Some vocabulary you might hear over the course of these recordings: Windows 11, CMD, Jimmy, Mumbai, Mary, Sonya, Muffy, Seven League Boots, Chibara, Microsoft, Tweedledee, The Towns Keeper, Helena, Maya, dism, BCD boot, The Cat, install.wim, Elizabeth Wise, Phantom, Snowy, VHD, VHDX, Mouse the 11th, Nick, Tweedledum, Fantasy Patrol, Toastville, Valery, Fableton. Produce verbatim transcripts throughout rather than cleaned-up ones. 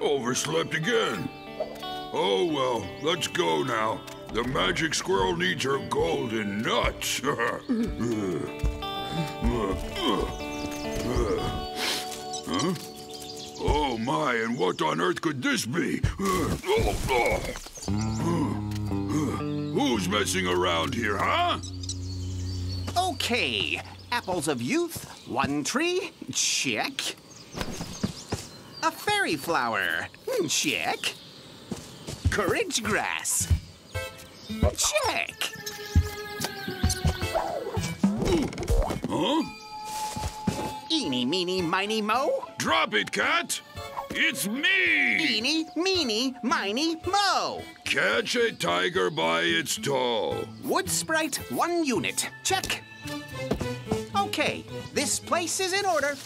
Overslept again. Oh well, let's go now. The magic squirrel needs her golden nuts. Huh? Oh my, and what on earth could this be? Who's messing around here, huh? Okay, apples of youth, one tree, check. A fairy flower, check. Courage grass, check. Ooh. Huh? Eeny, meeny, miny, mo? Drop it, Cat! It's me! Eeny, meeny, miny, mo! Catch a tiger by its toe. Wood sprite, one unit. Check. Okay, this place is in order.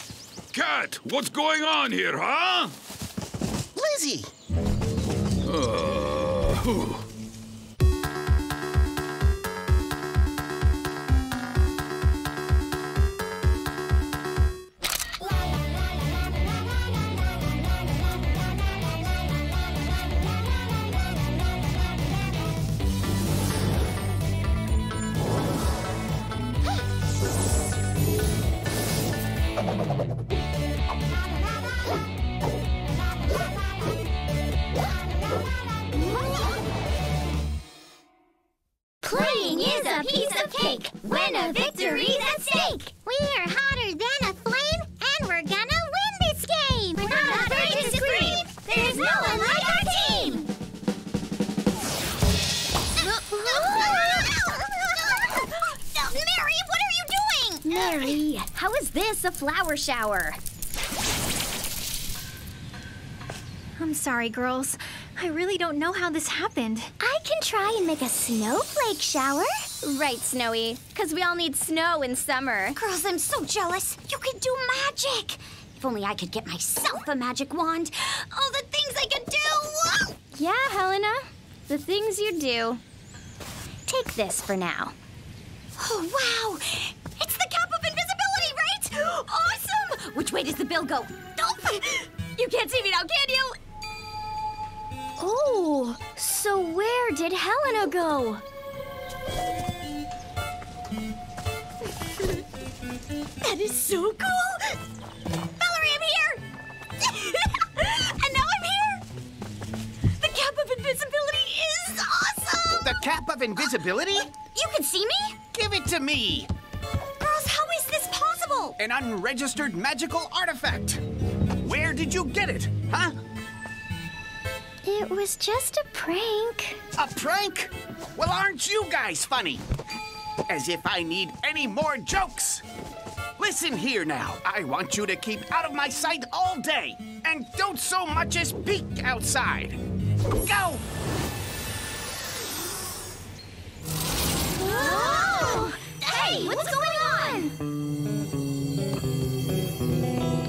Cat, what's going on here, huh? Lizzie! Uh, whew. Playing is a piece of cake when a victory's at stake. We're hotter than a flame, and we're gonna win this game. We're, we're not, not afraid, afraid to scream. There's no one like our team. Mary, what are you doing? Mary, how is this a flower shower? I'm sorry, girls. I really don't know how this happened. I can try and make a snowflake shower. Right, Snowy, because we all need snow in summer. Girls, I'm so jealous. You can do magic. If only I could get myself a magic wand. All the things I could do. Yeah, Helena, the things you do. Take this for now. Oh, wow. It's the cap of invisibility, right? Awesome. Which way does the bill go? You can't see me now, can you? Oh, so where did Helena go? That is so cool! Valery, I'm here! And now I'm here! The cap of invisibility is awesome! The cap of invisibility? You can see me? Give it to me! Girls, how is this possible? An unregistered magical artifact! Where did you get it, huh? It was just a prank. A prank? Well, aren't you guys funny? As if I need any more jokes. Listen here now. I want you to keep out of my sight all day. And don't so much as peek outside. Go! Whoa! Hey, what's going on?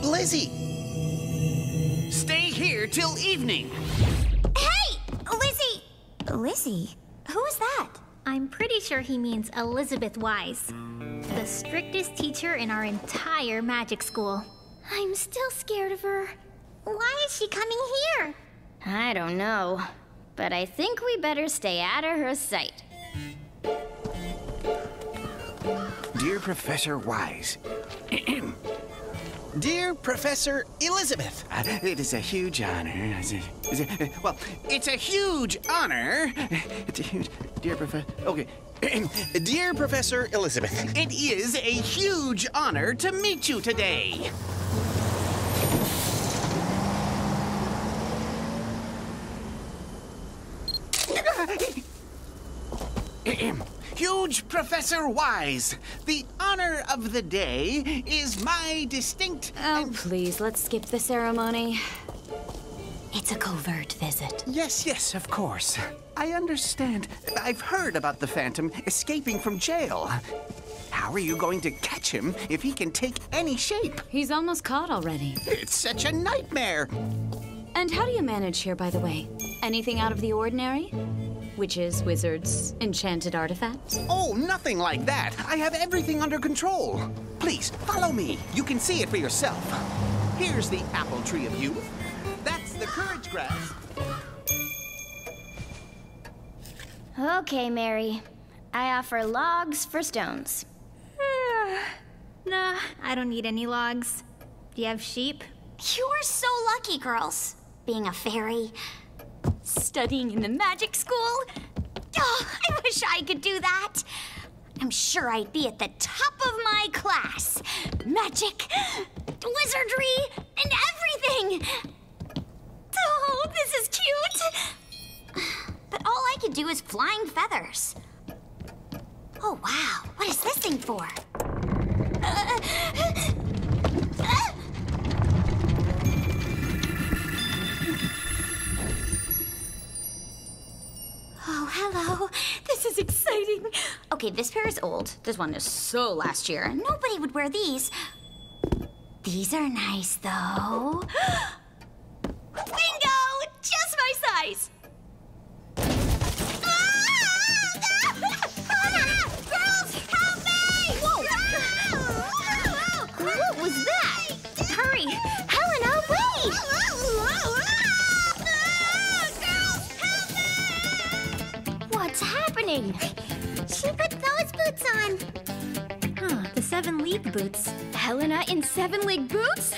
Lizzie! Stay here till evening. Lizzie! Lizzie? Who is that? I'm pretty sure he means Elizabeth Wise, the strictest teacher in our entire magic school. I'm still scared of her. Why is she coming here? I don't know, but I think we better stay out of her sight. Dear Professor Wise. Dear Professor Elizabeth, uh, it is a huge honor. Is it, is it, uh, well, it's a huge honor. It's a huge, dear Professor, okay. Dear Professor Elizabeth, it is a huge honor to meet you today. Huge Professor Wise, the honor of the day is my distinct... Oh, and... please, let's skip the ceremony. It's a covert visit. Yes, yes, of course. I understand. I've heard about the Phantom escaping from jail. How are you going to catch him if he can take any shape? He's almost caught already. It's such a nightmare. And how do you manage here, by the way? Anything out of the ordinary? Witches, wizards, enchanted artifacts? Oh, nothing like that. I have everything under control. Please, follow me. You can see it for yourself. Here's the apple tree of youth. That's the courage grass. Okay, Mary. I offer logs for stones. Nah, I don't need any logs. Do you have sheep? You are so lucky, girls. Being a fairy, studying in the magic school. Oh, I wish I could do that. I'm sure I'd be at the top of my class. Magic, wizardry, and everything. Oh, this is cute. But all I could do is flying feathers. Oh, wow. What is this thing for? Uh, uh, Oh, hello. This is exciting. Okay, this pair is old. This one is so last year. Nobody would wear these. These are nice, though. Bingo! Just my size. Girls, help me! Whoa. What was that? Hurry. Helena, wait! What's happening? She put those boots on. Huh, the Seven League Boots. Helena in Seven League Boots?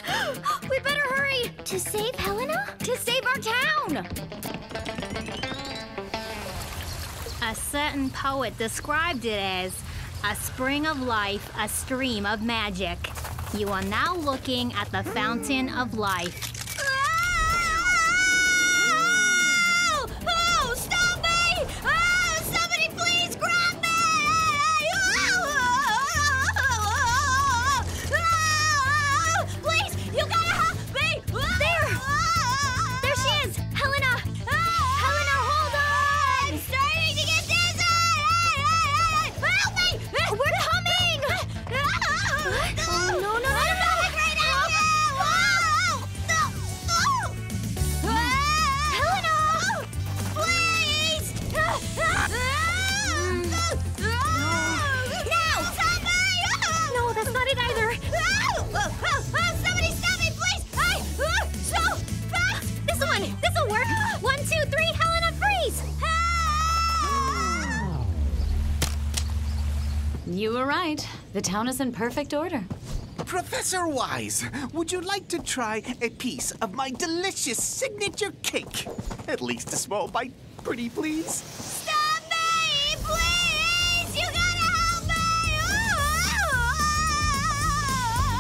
We better hurry! To save Helena? To save our town! A certain poet described it as a spring of life, a stream of magic. You are now looking at the fountain of life. The town is in perfect order. Professor Wise, would you like to try a piece of my delicious signature cake? At least a small bite, pretty please. Stop me, please! You gotta help me! Ooh.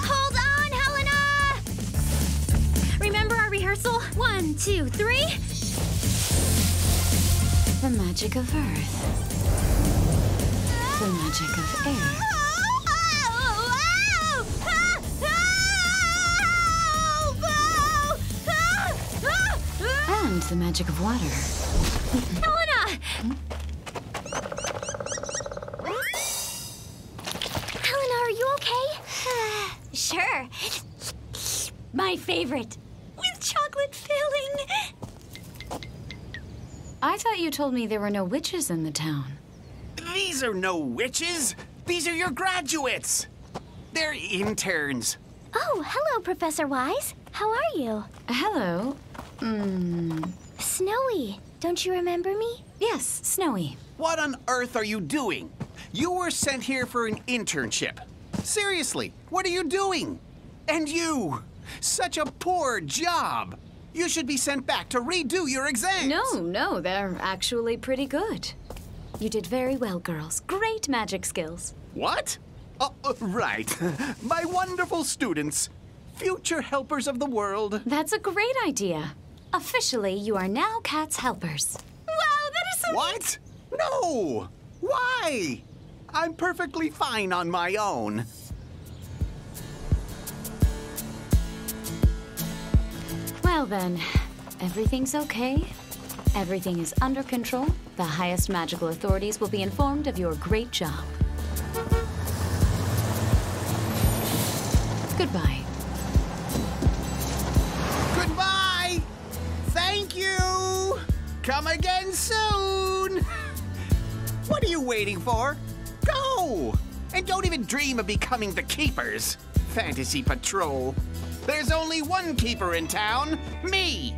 Hold on, Helena! Remember our rehearsal? One, two, three. The magic of earth. The magic of air. And the magic of water. Helena! Helena, are you okay? Sure. My favorite. With chocolate filling. I thought you told me there were no witches in the town. These are no witches. These are your graduates. They're interns. Oh, hello, Professor Wise. How are you? Hello. Mm. Snowy, don't you remember me? Yes, Snowy. What on earth are you doing? You were sent here for an internship. Seriously, what are you doing? And you, such a poor job. You should be sent back to redo your exams. No, no, they're actually pretty good. You did very well, girls. Great magic skills. What? Oh, right. My wonderful students. Future helpers of the world. That's a great idea. Officially, you are now Cat's helpers. Wow, that is so What? Neat. No! Why? I'm perfectly fine on my own. Well then, everything's okay. Everything is under control. The highest magical authorities will be informed of your great job. Goodbye. Goodbye! Thank you! Come again soon! What are you waiting for? Go! And don't even dream of becoming the keepers. Fantasy Patrol. There's only one keeper in town, me!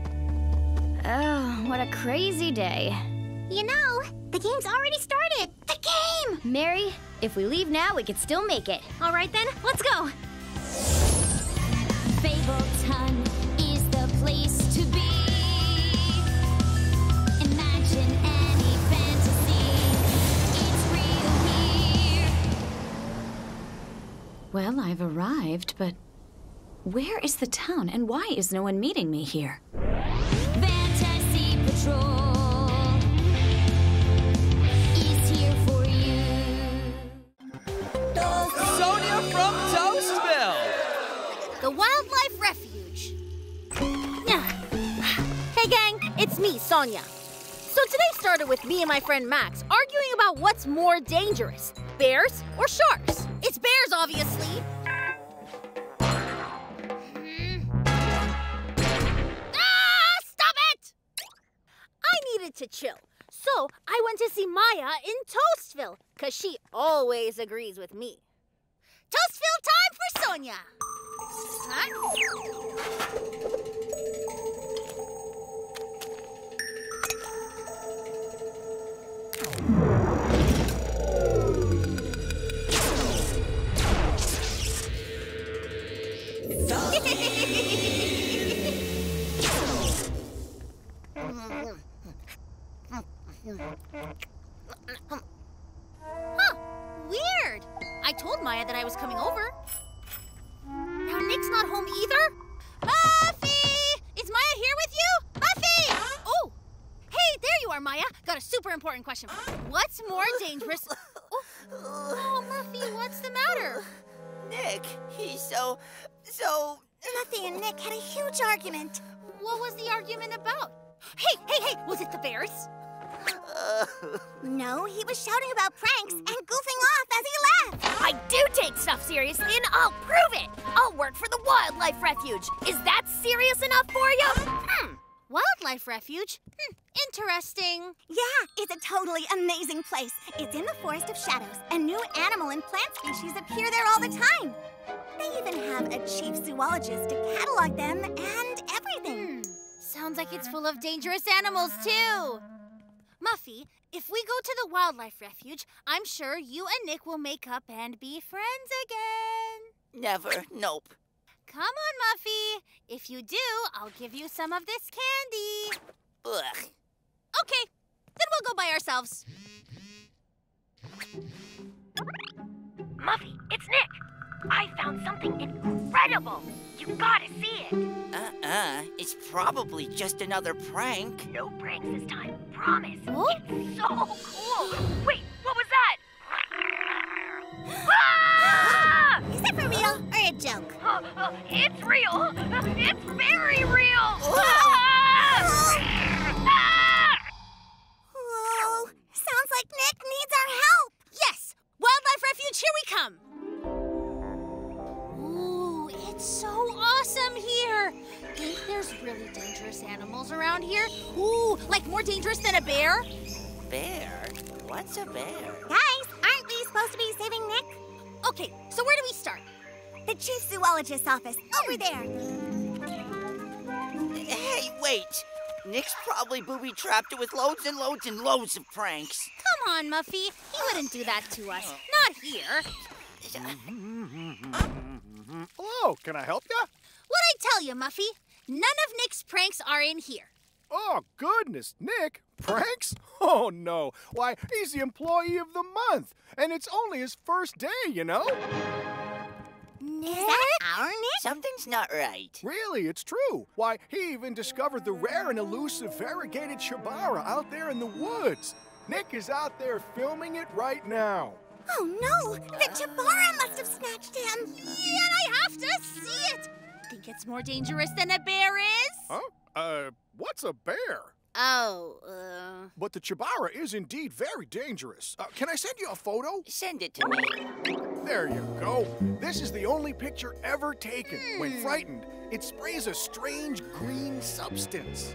Oh, what a crazy day. You know, the game's already started. The game! Mary, if we leave now, we could still make it. All right then, let's go. Fableton is the place to be. Imagine any fantasy. It's real here. Well, I've arrived, but where is the town and why is no one meeting me here? Fantasy Patrol. From Toastville! The Wildlife Refuge. Hey gang, it's me, Sonia. So today started with me and my friend Max arguing about what's more dangerous, bears or sharks. It's bears, obviously. Ah, stop it! I needed to chill, so I went to see Maya in Toastville, because she always agrees with me. Toastville time for Sonia! Huh? Huh, weird! I told Maya that I was coming over. Now Nick's not home either. Muffy! Is Maya here with you? Muffy! Huh? Oh! Hey, there you are, Maya. Got a super important question. What's more dangerous? Oh. Oh, Muffy, what's the matter? Nick, he's so, so... Muffy and Nick had a huge argument. What was the argument about? Hey, hey, hey, was it the bears? No, he was shouting about pranks and goofing off as he left. I do take stuff seriously, and I'll prove it. I'll work for the Wildlife Refuge. Is that serious enough for you? Hmm. Wildlife Refuge? Hmm. Interesting. Yeah, it's a totally amazing place. It's in the Forest of Shadows, and new animal and plant species appear there all the time. They even have a chief zoologist to catalog them and everything. Hmm. Sounds like it's full of dangerous animals, too. Muffy, if we go to the Wildlife Refuge, I'm sure you and Nick will make up and be friends again. Never. Nope. Come on, Muffy. If you do, I'll give you some of this candy. Ugh. Okay, then we'll go by ourselves. Muffy, it's Nick. I found something incredible. You gotta see it. Uh-uh. It's probably just another prank. No pranks this time. Promise. What? It's so cool. Wait, what was that? Ah! Is it for real or a joke? Uh, uh, it's real. It's very real. Ah! Oh. Ah! Whoa. Sounds like Nick needs our help. Yes. Wildlife Refuge, here we come. It's so awesome here! Think there's really dangerous animals around here? Ooh, like more dangerous than a bear? Bear? What's a bear? Guys, aren't we supposed to be saving Nick? Okay, so where do we start? The chief zoologist's office, over there! Hey, wait! Nick's probably booby-trapped with loads and loads and loads of pranks. Come on, Muffy. He wouldn't do that to us. Not here. uh Hello, can I help you? What'd I tell you, Muffy? None of Nick's pranks are in here. Oh, goodness, Nick? Pranks? Oh, no. Why, he's the employee of the month, and it's only his first day, you know? Nick? Is that our Nick? Something's not right. Really, it's true. Why, he even discovered the rare and elusive variegated Chibara out there in the woods. Nick is out there filming it right now. Oh, no! The Chibara must have snatched him! Yeah, and I have to see it! Think it's more dangerous than a bear is? Huh? Uh, what's a bear? Oh, uh... Oh. But the Chibara is indeed very dangerous. Uh, can I send you a photo? Send it to me. There you go. This is the only picture ever taken. Mm. When frightened, it sprays a strange green substance.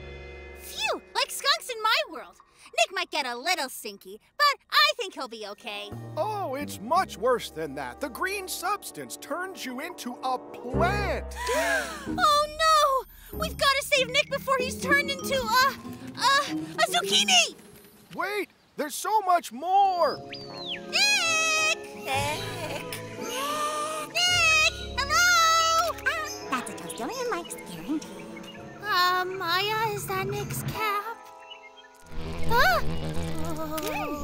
Phew! Like skunks in my world. Nick might get a little sinky, but I think he'll be okay. Oh, it's much worse than that. The green substance turns you into a plant. Oh, no! We've got to save Nick before he's turned into a... a... a zucchini! Wait! There's so much more! Nick! Nick! Nick! Hello! Uh, that's a Toastville Mike's guarantee. Uh, Maya, is that Nick's cap? Ah! Oh.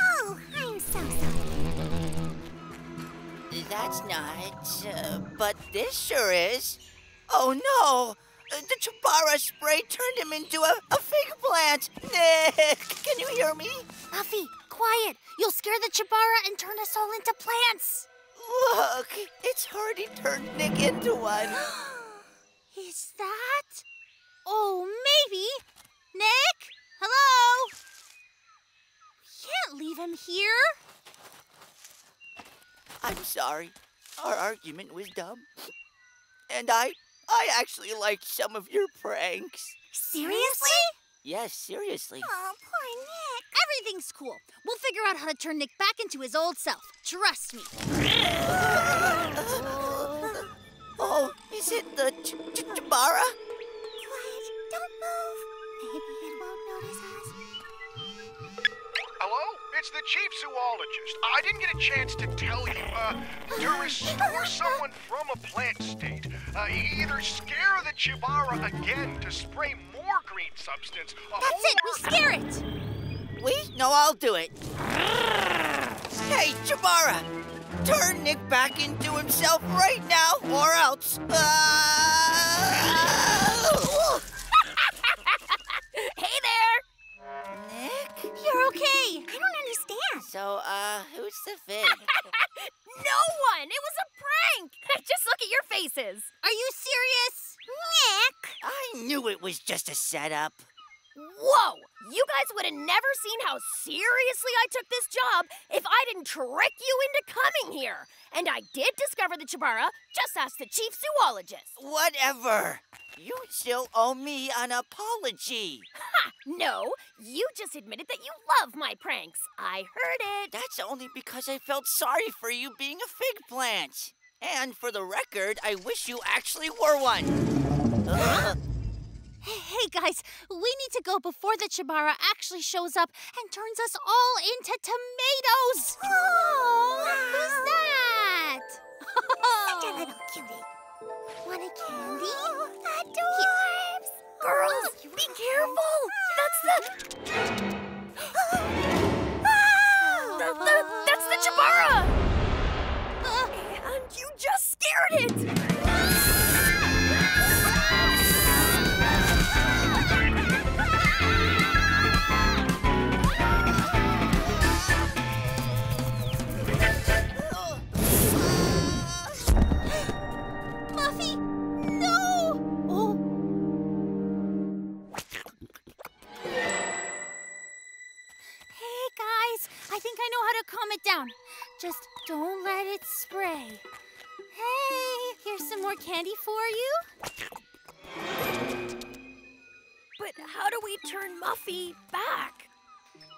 Oh, I'm so sorry. That's not, uh, but this sure is. Oh no! Uh, the Chibara spray turned him into a, a fig plant! Nick, can you hear me? Muffy, quiet! You'll scare the Chibara and turn us all into plants! Look, it's already turned Nick into one. Is that? Oh, maybe. Nick? Hello? We can't leave him here. I'm sorry. Our argument was dumb. And I, I actually liked some of your pranks. Seriously? Yes, seriously. Oh, poor Nick. Everything's cool. We'll figure out how to turn Nick back into his old self. Trust me. Oh, is it the Chibara? Quiet. Don't move. Maybe it won't notice us. Hello? It's the chief zoologist. I didn't get a chance to tell you. Uh, to restore someone from a plant state, uh, either scare the Chibara again to spray more green substance. That's it. We scare it. Wait, no, I'll do it. Hey, Chibara. Turn Nick back into himself right now, or else. Uh... Hey there! Nick? You're okay. I don't understand. So, uh, who's the fig? No one! It was a prank! Just look at your faces. Are you serious? Nick? I knew it was just a setup. Whoa! You guys would have never seen how seriously I took this job if I didn't trick you into coming here. And I did discover the Chibara. Just ask the chief zoologist. Whatever. You still owe me an apology. Ha! No, you just admitted that you love my pranks. I heard it. That's only because I felt sorry for you being a fig plant. And for the record, I wish you actually were one. Uh. Hey, guys, we need to go before the Chibara actually shows up and turns us all into tomatoes. Oh, wow. Who's that? Such a little cutie. Want a candy? Oh, adorable. Girls, oh, be careful. That's the... Ah! the, the that's the Chibara. Uh, and you just scared it. Calm it down. Just don't let it spray. Hey, here's some more candy for you. But how do we turn Muffy back?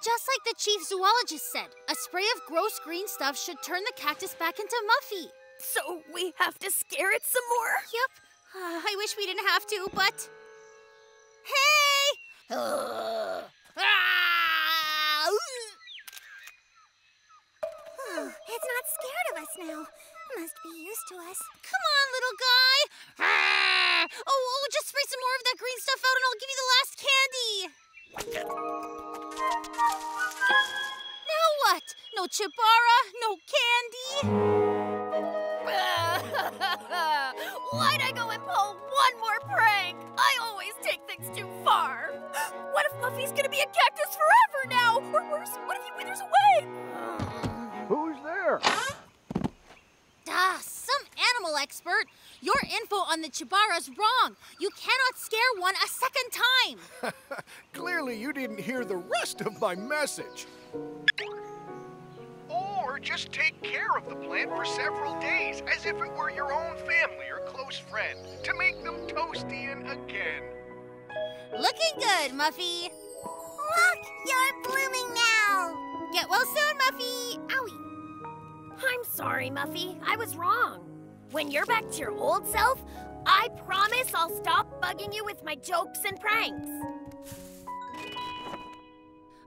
Just like the chief zoologist said, a spray of gross green stuff should turn the cactus back into Muffy. So we have to scare it some more? Yep. Uh, I wish we didn't have to, but... Hey! Uh, ah! It's not scared of us now. Must be used to us. Come on, little guy. Arr! Oh, oh, just spray some more of that green stuff out and I'll give you the last candy. Now what? No Chibara, no candy. Why'd I go and pull one more prank? I always take things too far. What if Muffy's gonna be a cactus forever now? Or worse, what if he withers away? Who's there? Ah, some animal travel expert. Your info on the Chibara's wrong. You cannot scare one a second time. Clearly you didn't hear the rest of my message. Or just take care of the plant for several days, as if it were your own family or close friend, to make them Toastian again. Looking good, Muffy. Look, you're blooming now. Get well soon, Muffy. Owie. I'm sorry, Muffy. I was wrong. When you're back to your old self, I promise I'll stop bugging you with my jokes and pranks.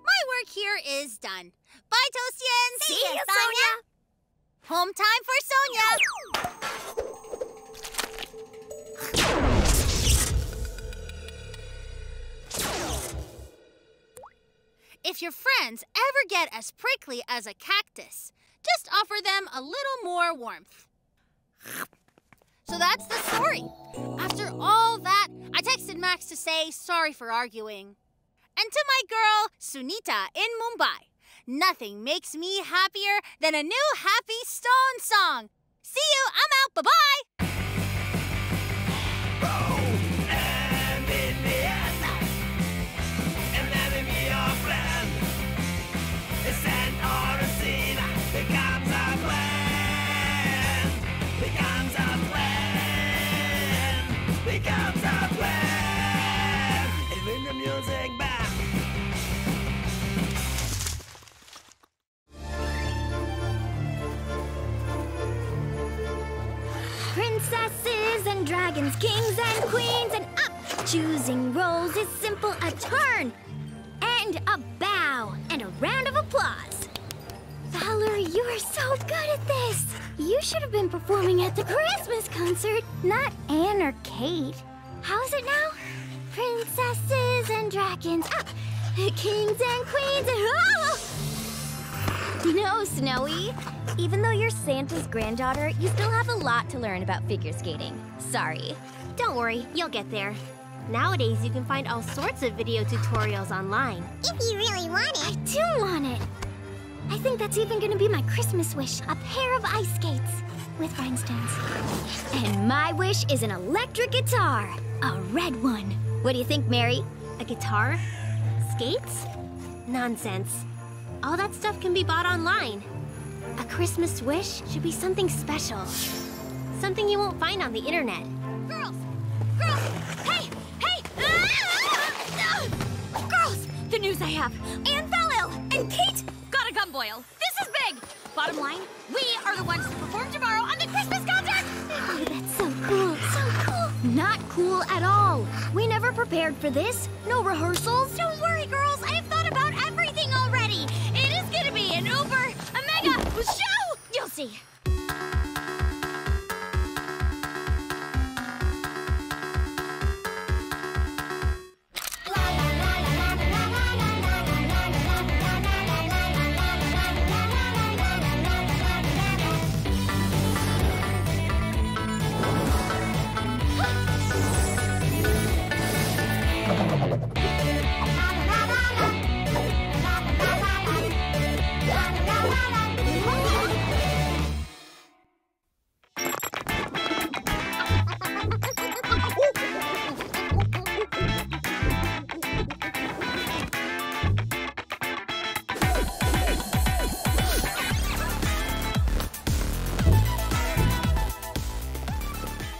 My work here is done. Bye, Toastians! See, See ya, Sonia. Sonia! Home time for Sonia! If your friends ever get as prickly as a cactus, just offer them a little more warmth. So that's the story. After all that, I texted Max to say sorry for arguing. And to my girl, Sunita, in Mumbai. Nothing makes me happier than a new happy stone song. See you, I'm out, bye-bye. Oh, and in the end, an enemy or friend is an odyssey that becomes a plan, becomes a plan, becomes a plan. And bring the music back. Princesses and dragons, kings and queens, and up. Choosing roles is simple. A turn and a bow and a round of applause. Valery, you are so good at this. You should have been performing at the Christmas concert, not Anne or Kate. How's it now? Princesses and dragons, up. Kings and queens, and oh! No, Snowy. Even though you're Santa's granddaughter, you still have a lot to learn about figure skating. Sorry. Don't worry, you'll get there. Nowadays, you can find all sorts of video tutorials online. If you really want it. I do want it. I think that's even gonna be my Christmas wish, a pair of ice skates with rhinestones. And my wish is an electric guitar, a red one. What do you think, Mary? A guitar? Skates? Nonsense. All that stuff can be bought online. A Christmas wish should be something special. Something you won't find on the internet. Girls! Girls! Hey! Hey! Ah! Ah! Girls! The news I have. Anne fell ill, and Kate got a gumboil. This is big! Bottom line, we are the ones to perform tomorrow on the Christmas concert! Oh, that's so cool. So cool. Not cool at all. We never prepared for this. No rehearsals. Don't worry, girls. I have thought about everything already. It is gonna be an uber, a mega show! You'll see.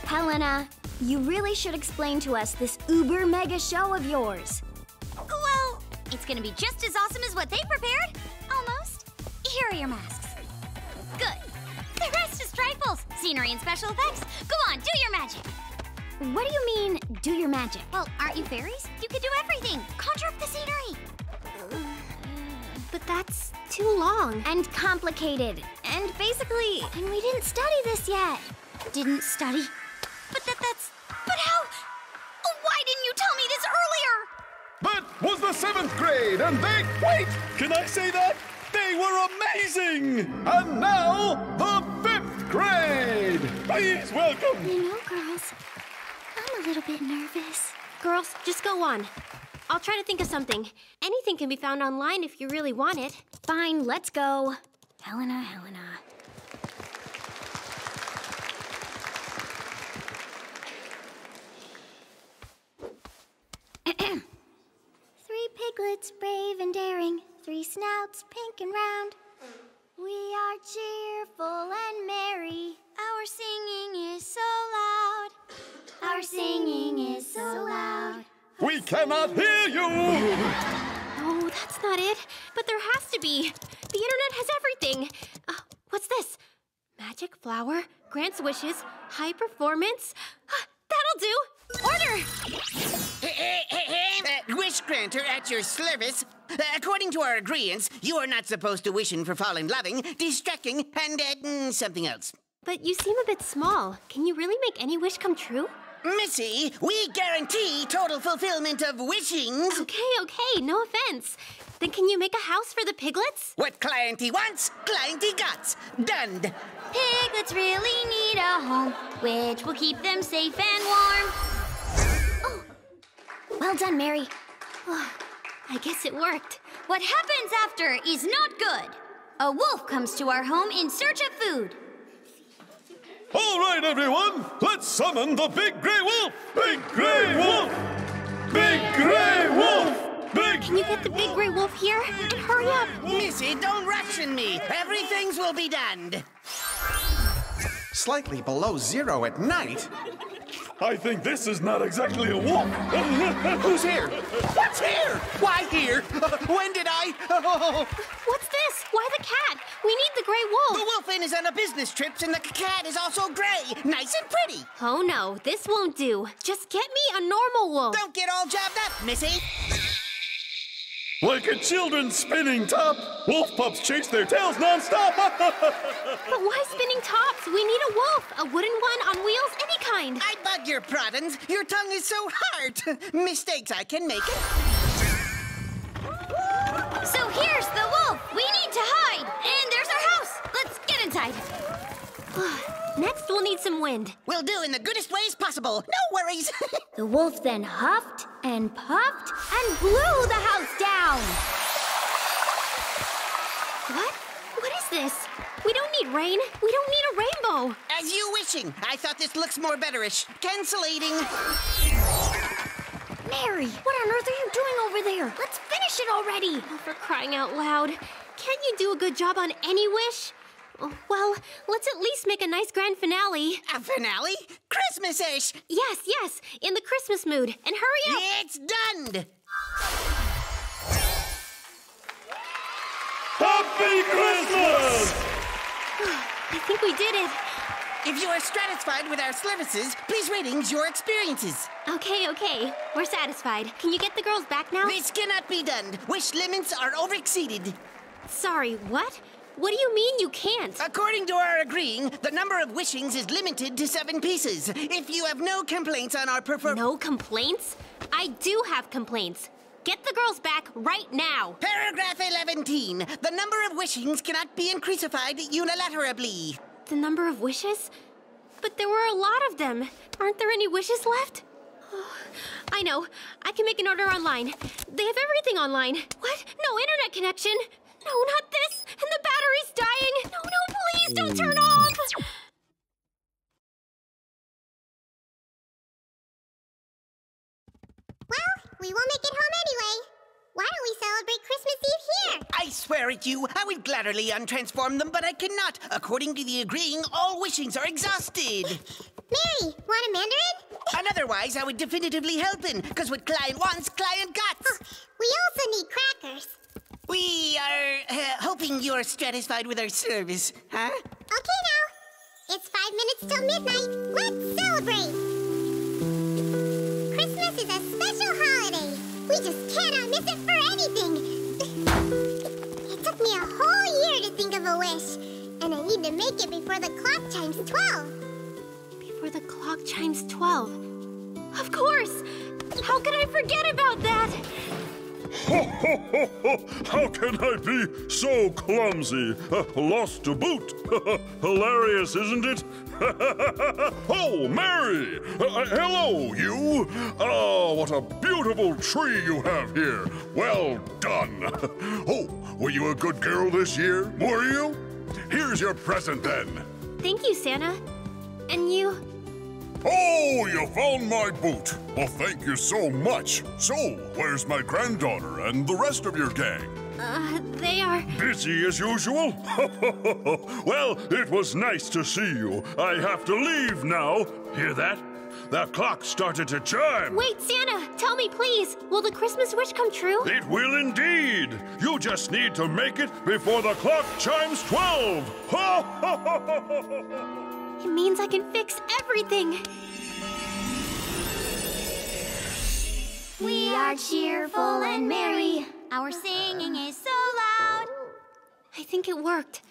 Helena, you really should explain to us this uber mega show of yours. Well, it's gonna be just as awesome as what they prepared. Almost. Here are your masks. Good. The rest is trifles. Scenery and special effects. Go on, do your magic. What do you mean, do your magic? Well, aren't you fairies? You could do everything. Conjure up the scenery. But that's too long. And complicated. And basically... And we didn't study this yet. Didn't study? But that, that's... But how? Why didn't you tell me this earlier? That was the seventh grade, and they... Wait! Can I say that? They were amazing! And now, the fifth grade! Please welcome... You know, girls, I'm a little bit nervous. Girls, just go on. I'll try to think of something. Anything can be found online if you really want it. Fine, let's go. Helena, Helena. coats pink and round. We are cheerful and merry. Our singing is so loud. Our singing is so loud. We cannot hear you! No, that's not it. But there has to be. The internet has everything. Uh, what's this? Magic flower, grants wishes, high performance. Uh, that'll do! Order! Hey, hey, hey, hey! Uh, wish granter at your service. Uh, according to our agreements, you are not supposed to wish in for falling loving, distracting, and uh, something else. But you seem a bit small. Can you really make any wish come true? Missy, we guarantee total fulfillment of wishings. Okay, okay, no offense. Then can you make a house for the piglets? What clienty wants, clienty gots. Done. Piglets really need a home, which will keep them safe and warm. Oh, well done, Mary. Oh, I guess it worked. What happens after is not good. A wolf comes to our home in search of food. All right, everyone, let's summon the big gray wolf! Big gray wolf! Big gray wolf! Big. Can you get the big gray wolf here? And hurry up! Missy, don't ration me! Everything's will be done! Slightly below zero at night? I think this is not exactly a wolf! Who's here? What's here? Why here? When did I? Oh. What's this? Why the cat? We need the gray wolf. The wolfin is on a business trip, and the cat is also gray. Nice and pretty. Oh, no. This won't do. Just get me a normal wolf. Don't get all jabbed up, Missy. Like a children's spinning top, wolf pups chase their tails non-stop. But why spinning tops? We need a wolf, a wooden one on wheels, any kind. I bug your proddings. Your tongue is so hard. Mistakes I can make it. So here's the wolf. We need to hide. And there's our house. Let's get inside. Next, we'll need some wind. We'll do in the goodest ways possible. No worries. The wolf then huffed and puffed and blew the house down. What? What is this? We don't need rain. We don't need a rainbow. As you wishing. I thought this looks more betterish. Cancellating. Mary, what on earth are you doing over there? Let's finish it already. Oh, for crying out loud. Can't you do a good job on any wish? Well, let's at least make a nice grand finale. A finale? Christmas-ish! Yes, yes, in the Christmas mood. And hurry up! It's done! Happy Christmas! I think we did it. If you are satisfied with our services, please ratings your experiences. Okay, okay. We're satisfied. Can you get the girls back now? This cannot be done. Wish limits are overexceeded. Sorry, what? What do you mean you can't? According to our agreeing, the number of wishings is limited to seven pieces. If you have no complaints on our prefer- No complaints? I do have complaints. Get the girls back right now. Paragraph eleventeen. The number of wishings cannot be increasified unilaterally. The number of wishes? But there were a lot of them. Aren't there any wishes left? Oh, I know. I can make an order online. They have everything online. What? No internet connection. No, not this! And the battery's dying! No, no, please don't turn off! Well, we will make it home anyway. Why don't we celebrate Christmas Eve here? I swear at you, I would gladly untransform them, but I cannot. According to the agreeing, all wishings are exhausted. Mary, want a mandarin? And otherwise, I would definitively help in, because what client wants, client got. Huh. We also need crackers. We are uh, hoping you're satisfied with our service, huh? Okay, now. It's five minutes till midnight. Let's celebrate! Christmas is a special holiday. We just cannot miss it for anything. It took me a whole year to think of a wish. And I need to make it before the clock chimes twelve. Before the clock chimes twelve? Of course! How could I forget about that? Ho, ho, ho, ho! How can I be so clumsy? Uh, lost to boot! Hilarious, isn't it? Oh, Mary! Uh, hello, you! Oh, what a beautiful tree you have here! Well done! Oh, were you a good girl this year? Were you? Here's your present, then. Thank you, Santa. And you... Oh, you found my boot. Well, thank you so much. So, where's my granddaughter and the rest of your gang? Uh, they are... busy as usual? Well, it was nice to see you. I have to leave now. Hear that? The clock started to chime. Wait, Santa! Tell me, please! Will the Christmas wish come true? It will indeed! You just need to make it before the clock chimes twelve! Ho, ho, ho, ho, ho, ho. It means I can fix everything! We are cheerful and merry. Our singing is so loud. I think it worked.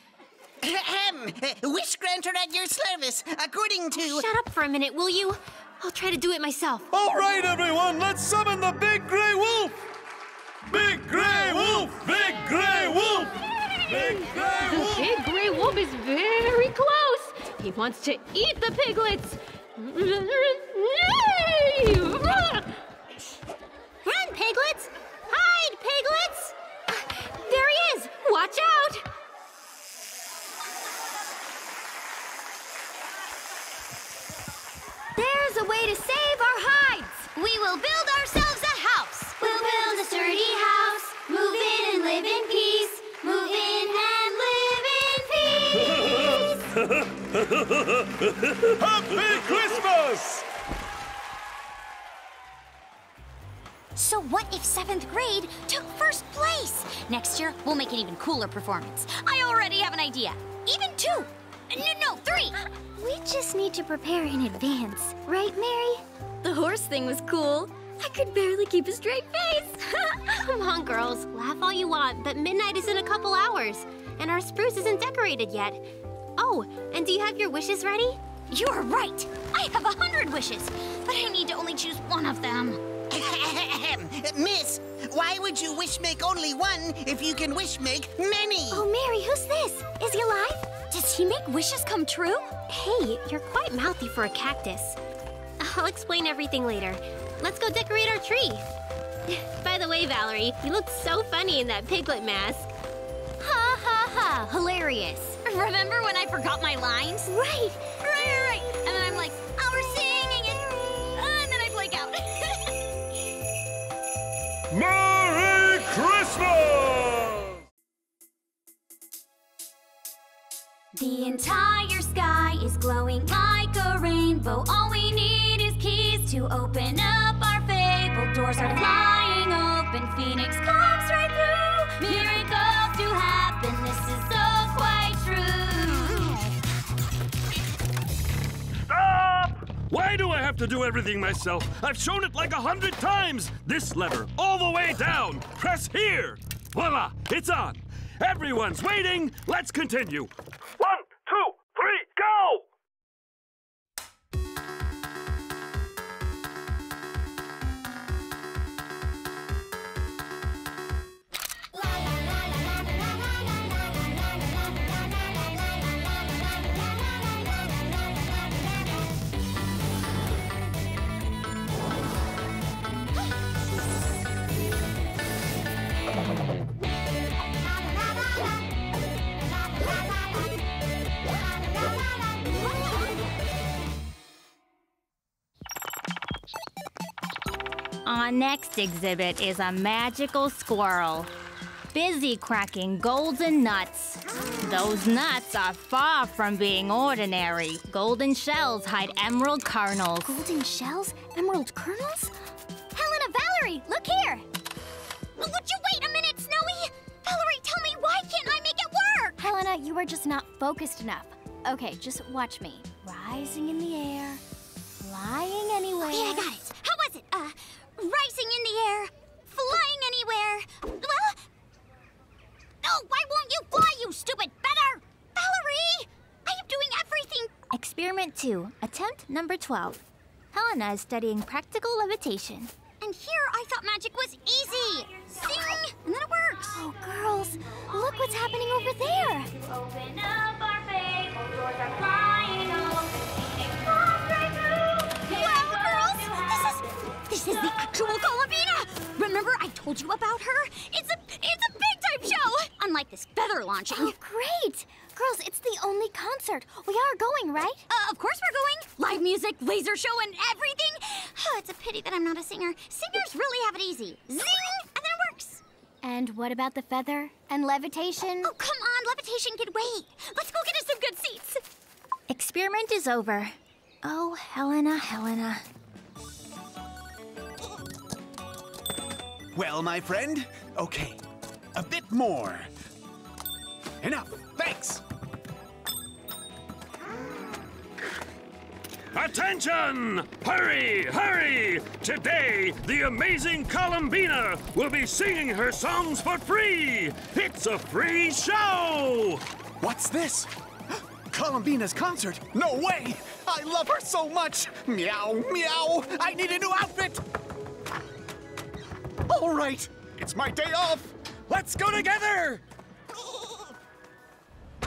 Ahem. Wish granter at your service, according to... Shut up for a minute, will you? I'll try to do it myself. All right, everyone, let's summon the big gray wolf! Big gray wolf! Big gray wolf! Big gray wolf! The big gray wolf is very close. He wants to eat the piglets. Run, piglets! Hide, piglets! There he is! Watch out! There's a way to save our hides! We will build ourselves a house! We'll build a sturdy house! Move in and live in peace! Move in and live in peace! Happy Christmas! So what if seventh grade took first place? Next year, we'll make an even cooler performance. I already have an idea. Even two. No, no, three. We just need to prepare in advance. Right, Mary? The horse thing was cool. I could barely keep a straight face. Come on, girls. Laugh all you want, but midnight is in a couple hours. And our spruce isn't decorated yet. Oh, and do you have your wishes ready? You're right. I have a hundred wishes, but I need to only choose one of them. Miss, why would you wish make only one if you can wish make many? Oh, Mary, who's this? Is he alive? Does he make wishes come true? Hey, you're quite mouthy for a cactus. I'll explain everything later. Let's go decorate our tree. By the way, Valerie, you looked so funny in that piglet mask. Ha ha ha, hilarious. Remember when I forgot my lines? Right, right, right, right. And then I'm like, our singing is... and then I blank out. Merry Christmas! The entire sky is glowing like a rainbow. All we need is keys to open up our fable. Doors are flying open, Phoenix comes right through. Miracles do happen, this is so quite true. Stop! Why do I have to do everything myself? I've shown it like a hundred times! This lever, all the way down! Press here! Voila! It's on! Everyone's waiting! Let's continue! One, two, three, go! Our next exhibit is a magical squirrel, busy cracking golden nuts. Those nuts are far from being ordinary. Golden shells hide emerald kernels. Golden shells? Emerald kernels? Helena, Valerie, look here! Would you wait a minute, Snowy? Valerie, tell me, why can't I make it work? Helena, you are just not focused enough. Okay, just watch me. Rising in the air, flying anywhere. Okay, I got it. How was it? Uh. Rising in the air, flying anywhere. Well, oh, why won't you fly, you stupid feather? Valerie, I am doing everything. Experiment two, attempt number twelve. Helena is studying practical levitation. And here I thought magic was easy. Sing, and then it works. Oh, girls, look what's happening over there. Open up our fable, doors are flying open. Wow, girls, this is... This is the actual Columbina! Remember I told you about her? It's a it's a big-time show! Unlike this feather launching. Oh, great! Girls, it's the only concert. We are going, right? Uh, of course we're going. Live music, laser show, and everything. Oh, it's a pity that I'm not a singer. Singers really have it easy. Zing! And then it works. And what about the feather and levitation? Oh, come on, levitation can wait. Let's go get us some good seats. Experiment is over. Oh, Helena, Helena. Well, my friend, okay, a bit more. Enough, thanks. Attention! Hurry, hurry! Today, the amazing Columbina will be singing her songs for free! It's a free show! What's this? Columbina's concert? No way! I love her so much! Meow, meow! I need a new outfit! All right, it's my day off! Let's go together!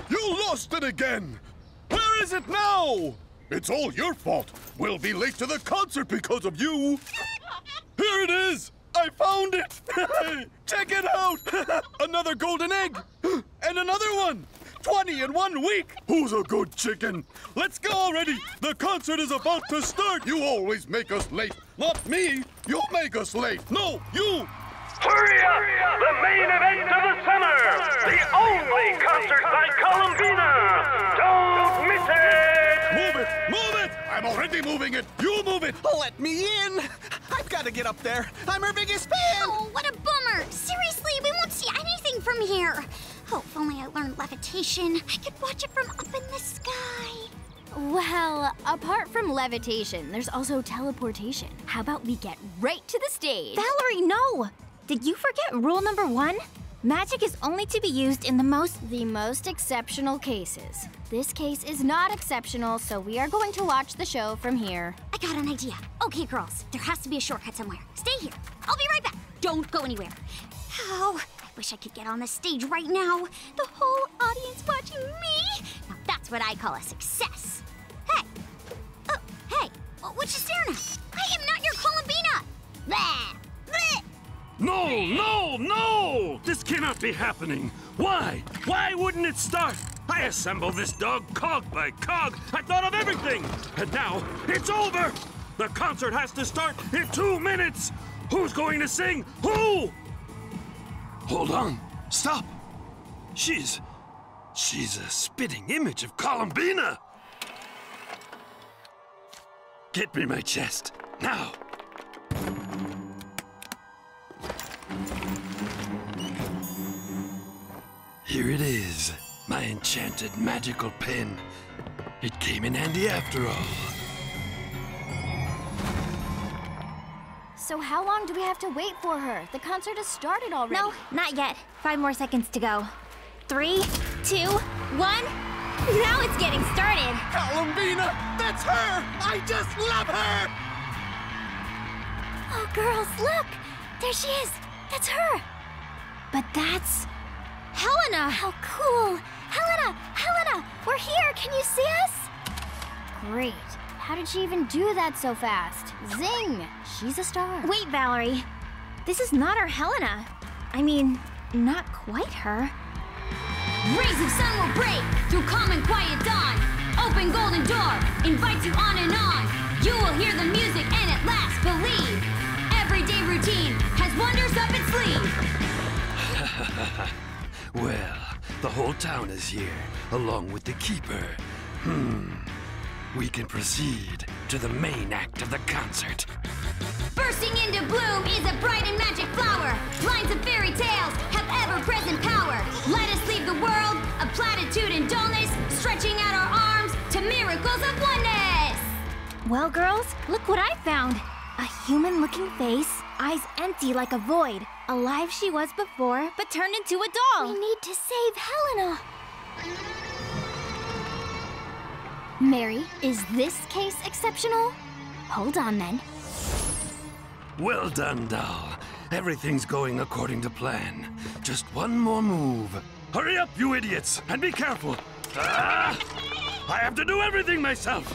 You lost it again! Where is it now? It's all your fault. We'll be late to the concert because of you. Here it is. I found it. Check it out. Another golden egg. And another one. twenty in one week. Who's a good chicken? Let's go already. The concert is about to start. You always make us late. Not me. You make us late. No, you. Hurry up. Hurry up. The main event of the summer. The only concert by Columbina. Don't miss it. Move it! Move it! I'm already moving it! You move it! Let me in! I've got to get up there! I'm her biggest fan! Oh, what a bummer! Seriously, we won't see anything from here! Oh, if only I learned levitation. I could watch it from up in the sky. Well, apart from levitation, there's also teleportation. How about we get right to the stage? Valery, no! Did you forget rule number one? Magic is only to be used in the most... The most exceptional cases. This case is not exceptional, so we are going to watch the show from here. I got an idea. Okay, girls, there has to be a shortcut somewhere. Stay here. I'll be right back. Don't go anywhere. Oh, I wish I could get on the stage right now. The whole audience watching me. Now that's what I call a success. Hey. Oh, hey. What you staring at? I am not your Columbina. Bleh. Bleh. No, no, no! This cannot be happening. Why? Why wouldn't it start? I assembled this dog cog by cog. I thought of everything. And now it's over. The concert has to start in two minutes. Who's going to sing? Who? Hold on. Stop. She's... She's a spitting image of Columbina. Get me my chest. Now. Here it is, my enchanted magical pen. It came in handy after all. So how long do we have to wait for her? The concert has started already. No, not yet. Five more seconds to go. Three, two, one. Now it's getting started. Columbina, that's her! I just love her! Oh, girls, look! There she is! That's her! But that's... Helena! How cool! Helena! Helena! We're here! Can you see us? Great. How did she even do that so fast? Zing! She's a star. Wait, Valery. This is not our Helena. I mean, not quite her. Rays of sun will break through calm and quiet dawn. Open golden door invites you on and on. You will hear the music and at last believe. Everyday routine has wonders up its sleeve. Well, the whole town is here, along with the keeper. Hmm. We can proceed to the main act of the concert. Bursting into bloom is a bright and magic flower. Lines of fairy tales have ever-present power. Let us leave the world of platitude and dullness, stretching out our arms to miracles of oneness. Well, girls, look what I found. A human-looking face, eyes empty like a void. Alive she was before, but turned into a doll. We need to save Helena. Mary, is this case exceptional? Hold on, then. Well done, doll. Everything's going according to plan. Just one more move. Hurry up, you idiots, and be careful. Ah! I have to do everything myself.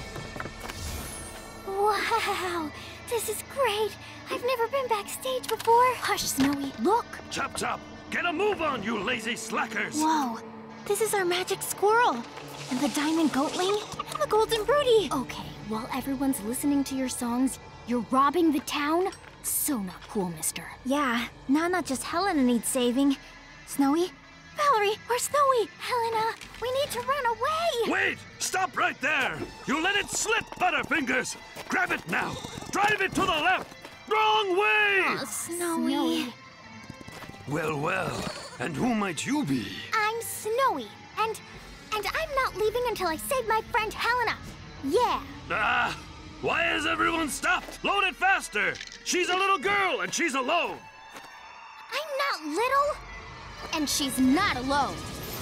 Wow. This is great. I've never been backstage before. Hush, Snowy, look. Chop, chop. Get a move on, you lazy slackers. Whoa, this is our magic squirrel. And the diamond goatling and the golden broody. Okay, while everyone's listening to your songs, you're robbing the town? So not cool, mister. Yeah, now not just Helena needs saving. Snowy? Valery, or Snowy! Helena, we need to run away! Wait! Stop right there! You let it slip, Butterfingers! Grab it now! Drive it to the left! Wrong way! Oh, Snowy. Snowy. Well, well, and who might you be? I'm Snowy, and... and I'm not leaving until I save my friend Helena! Yeah! Ah! Why has everyone stopped? Load it faster! She's a little girl, and she's alone! I'm not little! And she's not alone.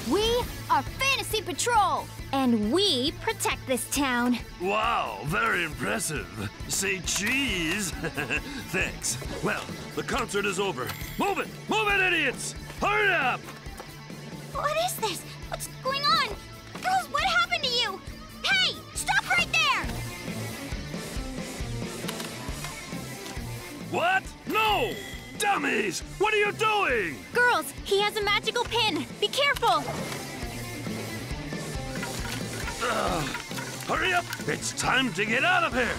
We are Fantasy Patrol, and we protect this town. Wow, very impressive. Say cheese. Thanks. Well, the concert is over. Move it! Move it, idiots! Hurry up! What is this? What's going on? Girls, what happened to you? Hey, stop right there! What? No! Dummies! What are you doing? Girls, he has a magical pin. Be careful! Ugh. Hurry up! It's time to get out of here!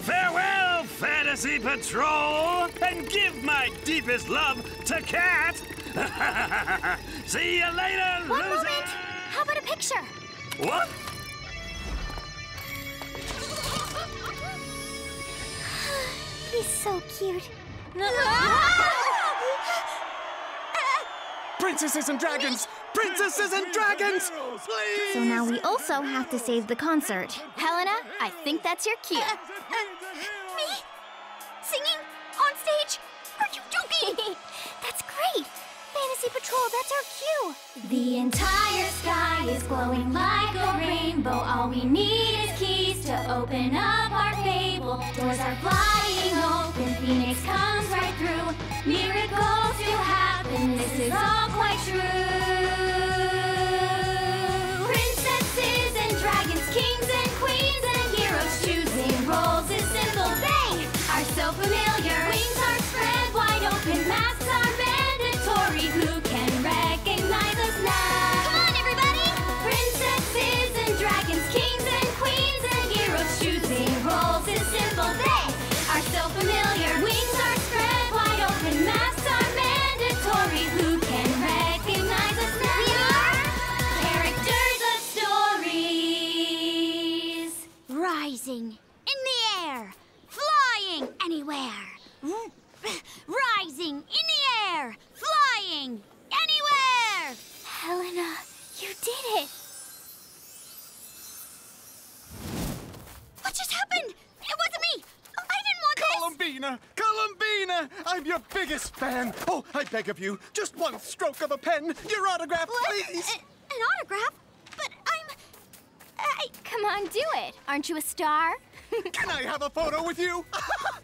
Farewell, Fantasy Patrol! And give my deepest love to Cat! See you later, One loser! Moment. How about a picture? What? He's so cute. Princesses and dragons! Princesses and dragons! Please. So now we also have to save the concert. Helena, I think that's your cue. Uh, uh, me? Singing? On stage? Are you joking? That's great! Fantasy Patrol, that's our cue! The entire sky is glowing like a rainbow. All we need is keys to open up our fable. Doors are flying open, Phoenix comes right through. Miracles do happen, this is all quite true. Princesses and dragons, kings and queens and heroes, choosing roles is simple. They are so familiar. Wings are spread wide open, masks are mandatory. Who can recognize us now? Come on, everybody! Princesses and dragons, kings and queens and heroes, choosing roles is simple. They are so familiar. Wings are spread wide open, masks are mandatory. Who can recognize us now? We are characters of stories. Rising. In the air. Flying anywhere. Rising in the air. Flying anywhere. Helena, you did it. What just happened? It wasn't me. I didn't want this. Columbina, Columbina, I'm your biggest fan. Oh, I beg of you, just one stroke of a pen. Your autograph, what? Please. A an autograph? But I'm... I... Come on, do it. Aren't you a star? Can I have a photo with you?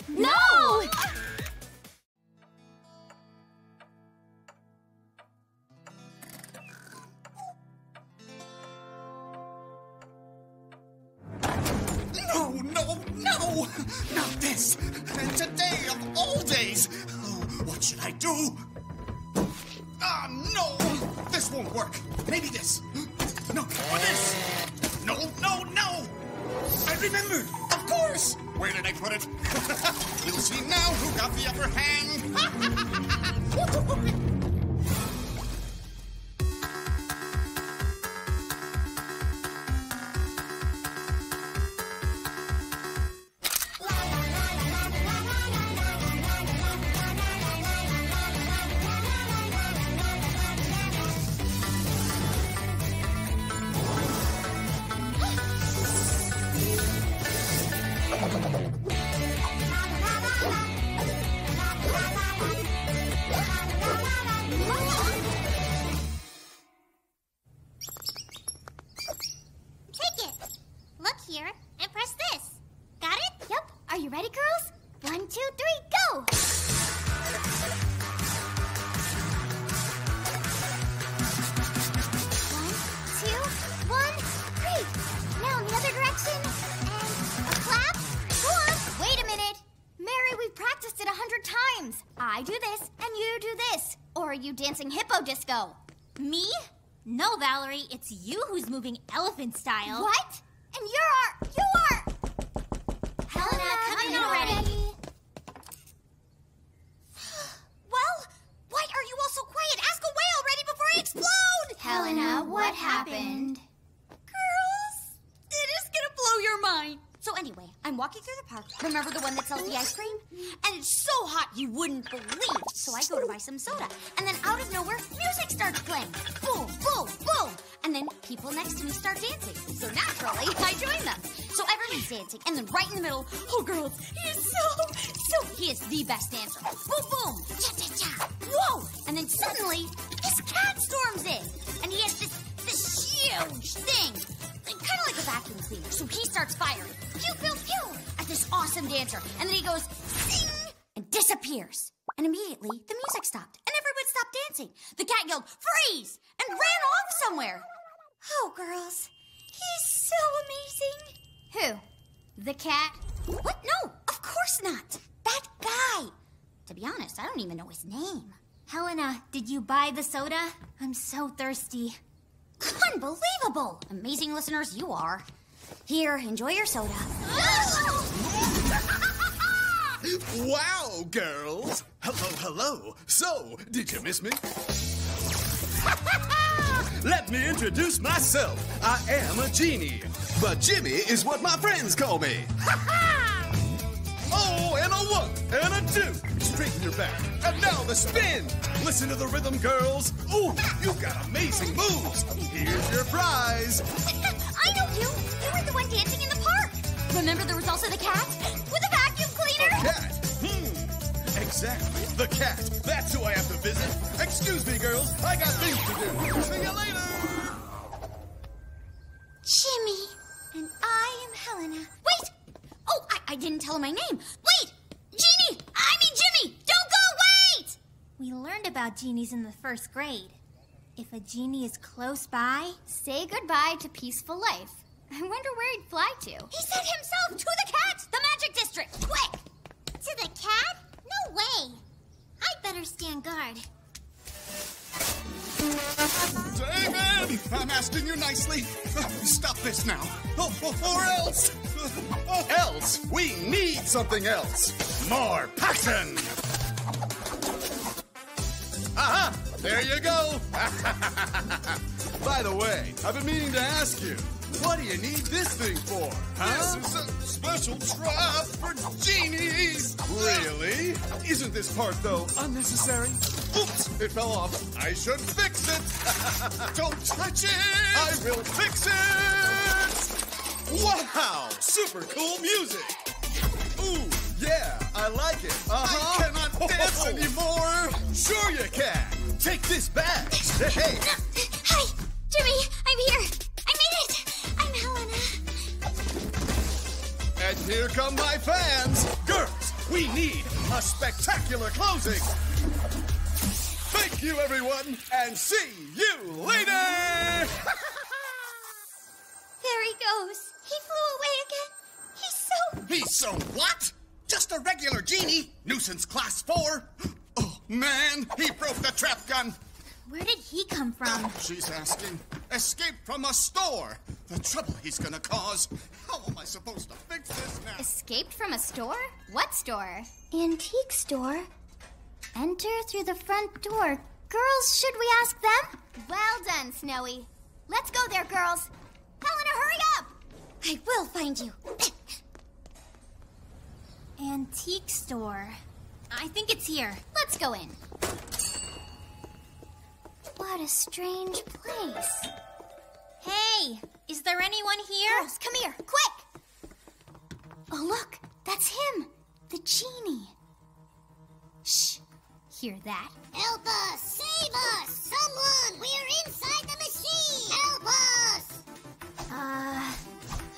No! No, no, no! Not this! And today of all days! Oh, what should I do? Ah, no! This won't work. Maybe this. No, or this! No, no, no! I remembered! Of course! Where did I put it? You'll see now who got the upper hand! I do this, and you do this. Or are you dancing hippo disco? Me? No, Valerie, it's you who's moving elephant style. What? And you're our... You are... Helena, come in already. already. Well, why are you all so quiet? Ask away already before I explode! Helena, what happened? Girls, it is gonna blow your mind. So anyway, I'm walking through the park. Remember the one that sells the ice cream? And it's so hot you wouldn't believe. So I go to buy some soda. And then out of nowhere, music starts playing. Boom, boom, boom. And then people next to me start dancing. So naturally, I join them. So everyone's dancing. And then right in the middle, oh, girls, he is so, so, he is the best dancer. Boom, boom. Cha-cha-cha. Whoa. And then suddenly, this cat storms in. And he has this, this huge thing. Kind of like a vacuum cleaner, so he starts firing. Pew, pew, pew! At this awesome dancer. And then he goes, zing! And disappears. And immediately, the music stopped. And everyone stopped dancing. The cat yelled, freeze! And ran off somewhere. Oh, girls. He's so amazing. Who? The cat? What? No, of course not. That guy. To be honest, I don't even know his name. Helena, did you buy the soda? I'm so thirsty. Unbelievable! Amazing listeners you are. Here, enjoy your soda. Wow, girls! Hello, hello. So, did you miss me? Let me introduce myself. I am a genie, but Jimmy is what my friends call me. Oh, and a one, and a two. Straighten your back. And now the spin. Listen to the rhythm, girls. Ooh, you've got amazing moves. Here's your prize. I know you. You were the one dancing in the park. Remember there was also the cat with a vacuum cleaner? The cat? Hmm. Exactly. The cat. That's who I have to visit. Excuse me, girls. I got things to do. See you later. Jimmy. And I am Helena. Wait. Oh, I, I didn't tell my name. Wait! Genie! I mean Jimmy! Don't go! Wait! We learned about genies in the first grade. If a genie is close by, say goodbye to peaceful life. I wonder where he'd fly to. He said himself! To the cat! The magic district! Quick! To the cat? No way! I'd better stand guard. David! I'm asking you nicely. Stop this now. Oh, oh, or else! Else, we need something else. More passion! Aha! There you go! By the way, I've been meaning to ask you, what do you need this thing for? Huh? This is a special trap for genies! Really? Isn't this part, though, unnecessary? Oops! It fell off. I should fix it! Don't touch it! I will fix it! Wow! Super cool music! Ooh, yeah, I like it. Uh-huh. I cannot dance anymore! Sure you can! Take this back! Hey! Hi! Jimmy, I'm here! I made it! I'm Helena. And here come my fans! Girls, we need a spectacular closing! Thank you, everyone, and see you later! There he goes! He flew away again. He's so... He's so what? Just a regular genie. Nuisance class four. Oh, man. He broke the trap gun. Where did he come from? She's asking. Escaped from a store. The trouble he's gonna cause. How am I supposed to fix this now? Escaped from a store? What store? Antique store. Enter through the front door. Girls, should we ask them? Well done, Snowy. Let's go there, girls. Helena, hurry up! I will find you. Antique store. I think it's here. Let's go in. What a strange place. Hey, is there anyone here? Girls, come here, quick! Oh, look, that's him, the genie. Shh, hear that? Help us! Save us! Someone! We are inside the machine! Help us! Uh...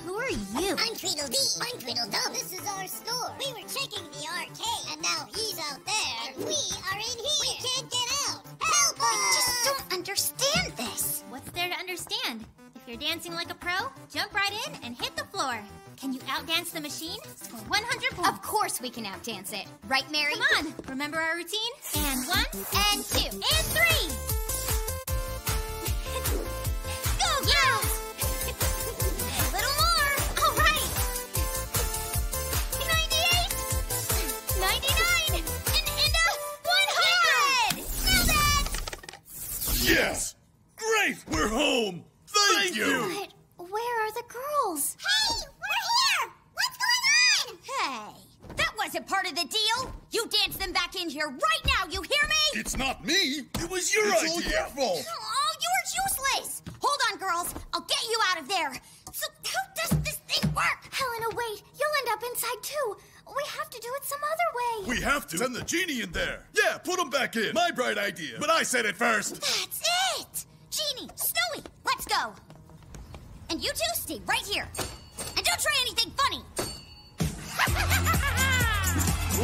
Who are you? I'm Tweedledee. I'm Tweedledum. This is our store. We were checking the arcade, and now he's out there, and we are in here. We can't get out. Help us! I just don't understand this. What's there to understand? If you're dancing like a pro, jump right in and hit the floor. Can you outdance the machine? Score one hundred points. Of course we can outdance it. Right, Mary? Come on. Remember our routine? And one, and two, and three. Yes! Great! We're home! Thank, Thank you! But where are the girls? Hey! We're here! What's going on? Hey! That wasn't part of the deal! You dance them back in here right now, you hear me? It's not me! It was your it's idea! It's all your fault! Oh, you were useless! Hold on, girls! I'll get you out of there! So how does this thing work? Helena, wait! You'll end up inside, too! We have to do it some other way. We have to? Send the genie in there. Yeah, put him back in. My bright idea. But I said it first. That's it. Genie, Snowy, let's go. And you two stay right here. And don't try anything funny.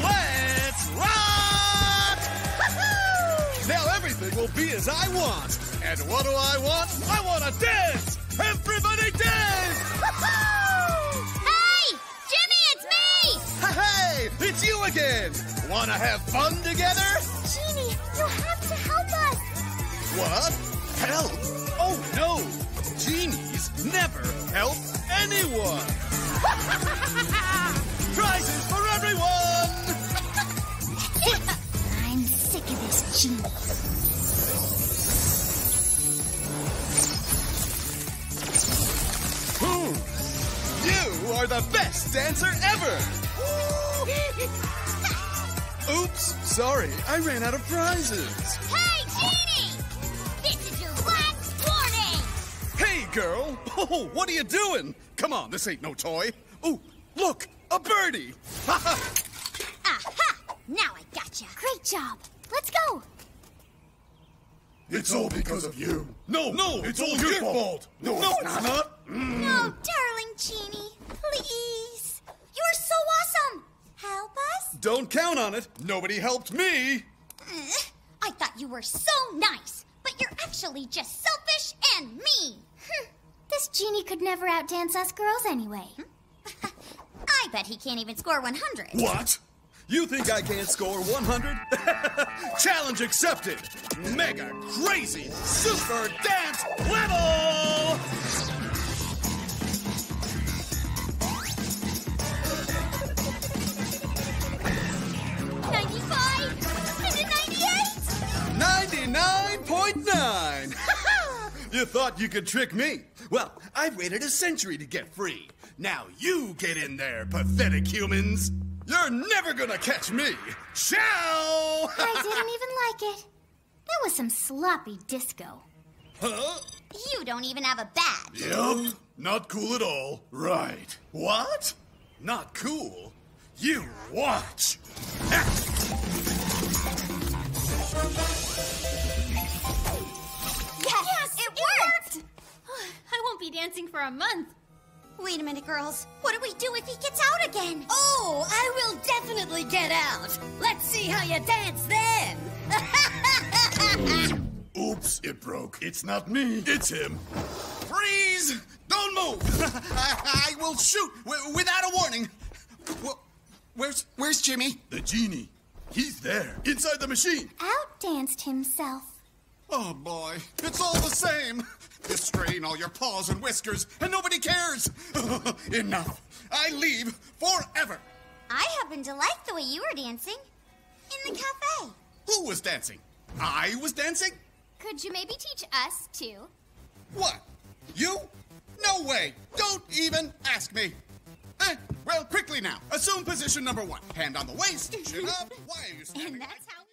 Let's rock! Woohoo! Now everything will be as I want. And what do I want? I want to dance! Everybody dance! Woohoo! Hey! Jimmy, it's me! Hey, it's you again! Wanna have fun together? Genie, you have to help us! What? Help? Oh no! Genies never help anyone! Prizes for everyone! I'm sick of this genie. You are the best dancer ever! Oops, sorry, I ran out of prizes. Hey, Genie! This is your last warning! Hey, girl! Oh, what are you doing? Come on, this ain't no toy. Ooh, look, a birdie! Ha-ha! Aha! Now I gotcha. Great job. Let's go. It's all because of you. No, no, it's, it's all your fault. fault. No, no, it's not. not. Mm. No, darling Genie, please. You're so awesome. Help us? Don't count on it. Nobody helped me. Mm. I thought you were so nice, but you're actually just selfish and mean. Hm. This Genie could never outdance us girls anyway. Hmm? I bet he can't even score one hundred. What? You think I can't score one hundred? Challenge accepted! Mega crazy super dance level! ninety-five! And a ninety-eight! ninety-nine point nine! You thought you could trick me? Well, I've waited a century to get free. Now you get in there, pathetic humans! You're never gonna catch me! Ciao! I didn't even like it. That was some sloppy disco. Huh? You don't even have a badge. Yep. Not cool at all. Right. What? Not cool? You watch! Yes! Yes! It, it worked! worked. I won't be dancing for a month. Wait a minute, girls. What do we do if he gets out again? Oh, I will definitely get out. Let's see how you dance then. Oops, it broke. It's not me. It's him. Freeze! Don't move! I, I will shoot w without a warning. W where's, where's Jimmy? The genie. He's there, inside the machine. Outdanced himself. Oh, boy. It's all the same. You strain all your paws and whiskers, and nobody cares! Enough! I leave forever! I happen to like the way you were dancing. In the cafe. Who was dancing? I was dancing? Could you maybe teach us, too? What? You? No way! Don't even ask me! Eh, well, quickly now. Assume position number one. Hand on the waist, chin up. Why are you standing? And that's how we...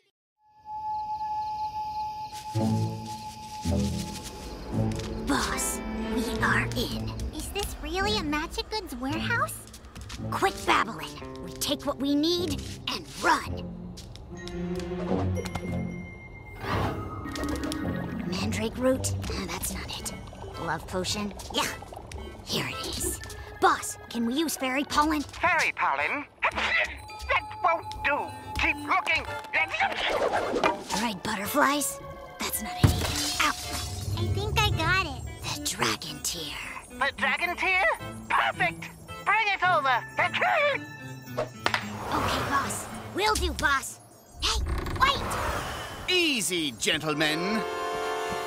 Boss, we are in. Is this really a magic goods warehouse? Quit babbling. We take what we need and run. Mandrake root? Uh, that's not it. Love potion? Yeah. Here it is. Boss, can we use fairy pollen? Fairy pollen? That won't do. Keep looking. All right, butterflies. That's not it either. Ow. I think I got it. The dragon tear. The dragon tear? Perfect! Bring it over! Okay, boss. Will do, boss. Hey, wait! Easy, gentlemen.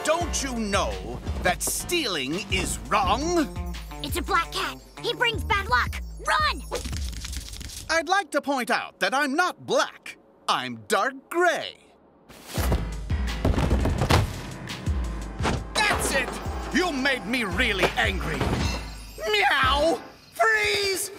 Don't you know that stealing is wrong? It's a black cat. He brings bad luck. Run! I'd like to point out that I'm not black. I'm dark gray. That's it! You made me really angry. Meow! Freeze!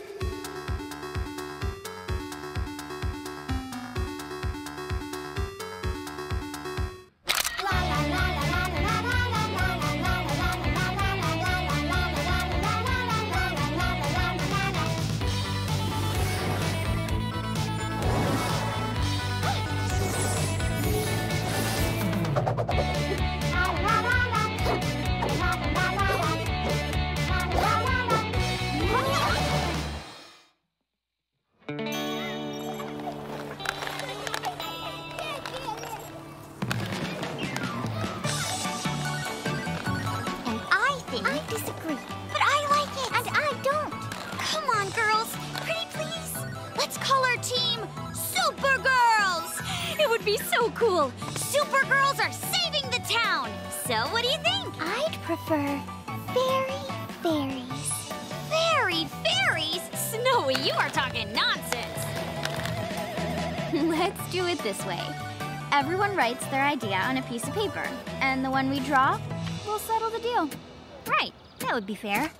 Writes their idea on a piece of paper, and the one we draw will settle the deal. Right, that would be fair.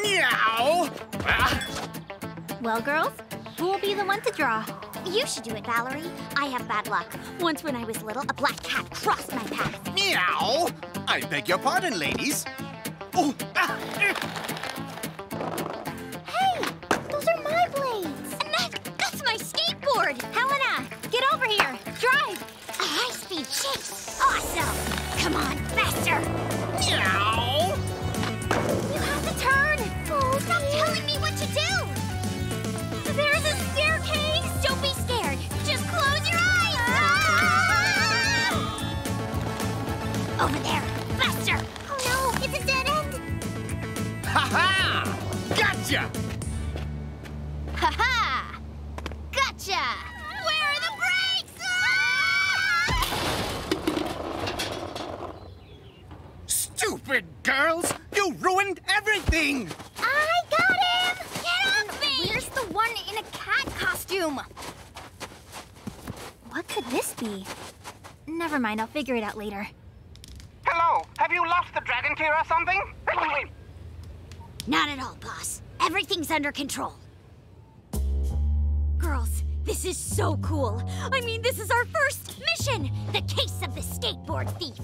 Meow! Ah. Well, girls, who will be the one to draw? You should do it, Valery. I have bad luck. Once when I was little, a black cat crossed my path. Meow! I beg your pardon, ladies. Oh. Ah. Hey, those are my blades. And that, that's my skateboard. Helena, get over here. Drive! A high-speed chase! Awesome! Come on, faster! Meow! You have to turn! Oh, stop telling me what to do! There's a staircase! Don't be scared! Just close your eyes! Ah! Over there! Faster! Oh no, it's a dead end! Ha-ha! Gotcha! Ha-ha! Gotcha! Stupid girls! You ruined everything! I got him! Get off me! Where's the one in a cat costume? What could this be? Never mind, I'll figure it out later. Hello! Have you lost the dragon tear or something? Not at all, boss. Everything's under control. Girls, this is so cool. I mean, this is our first mission! The case of the skateboard thief.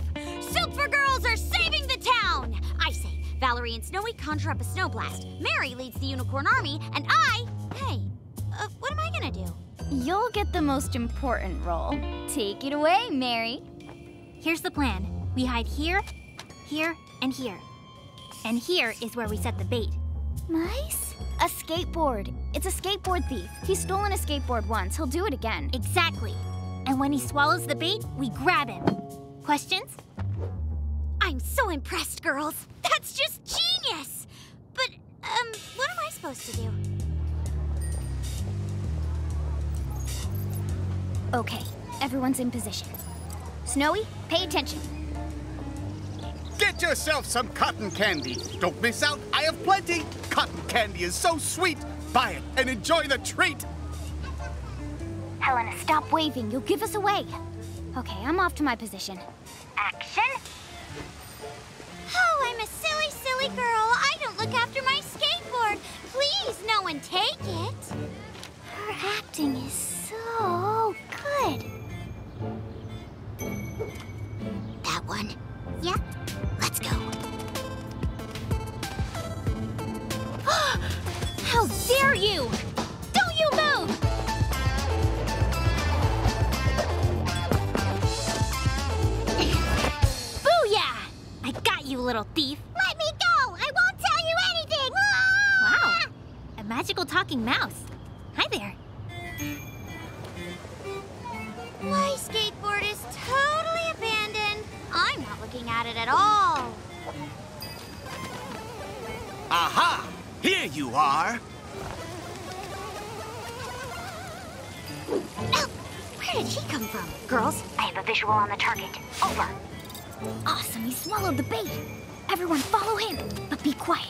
Supergirls are saving the town! I say, Valery and Snowy conjure up a snow blast, Mary leads the Unicorn Army, and I... Hey, uh, what am I gonna do? You'll get the most important role. Take it away, Mary. Here's the plan. We hide here, here, and here. And here is where we set the bait. Mice? A skateboard. It's a skateboard thief. He's stolen a skateboard once. He'll do it again. Exactly. And when he swallows the bait, we grab him. Questions? I'm so impressed, girls. That's just genius! But, um, what am I supposed to do? Okay, everyone's in position. Snowy, pay attention. Get yourself some cotton candy. Don't miss out, I have plenty. Cotton candy is so sweet. Buy it and enjoy the treat. Helena, stop waving. You'll give us away. Okay, I'm off to my position. Action! Oh, I'm a silly, silly girl. I don't look after my skateboard. Please, no one take it. Her acting is so good. That one? Yeah. Let's go. How dare you! Don't you move! I got you, little thief. Let me go! I won't tell you anything! Wow, a magical talking mouse. Hi there. My skateboard is totally abandoned. I'm not looking at it at all. Aha! Here you are. Oh, where did he come from? Girls, I have a visual on the target. Over. Awesome, he swallowed the bait. Everyone follow him, but be quiet.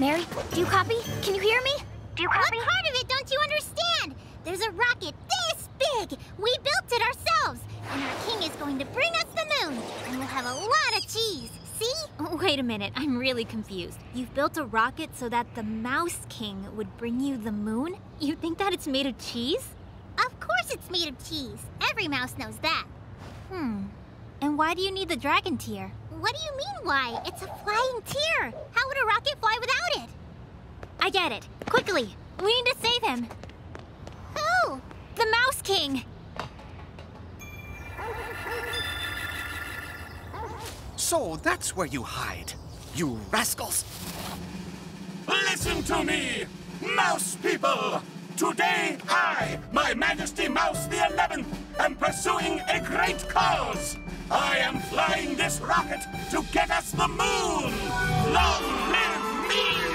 Mary, do you copy? Can you hear me? Do you copy? What part of it don't you understand? There's a rocket this big. We built it ourselves, and our king is going to bring us the moon. And will have a lot of cheese, see? Wait a minute, I'm really confused. You've built a rocket so that the Mouse King would bring you the moon? You think that it's made of cheese? Of course it's made of cheese. Every mouse knows that. Hmm. And why do you need the dragon tier? What do you mean, why? It's a flying tier. How would a rocket fly without it? I get it. Quickly, we need to save him. Who? The Mouse King. So that's where you hide, you rascals. Listen to me, mouse people. Today I, my Majesty Mouse the eleventh, am pursuing a great cause. I am flying this rocket to get us the moon! Long live me!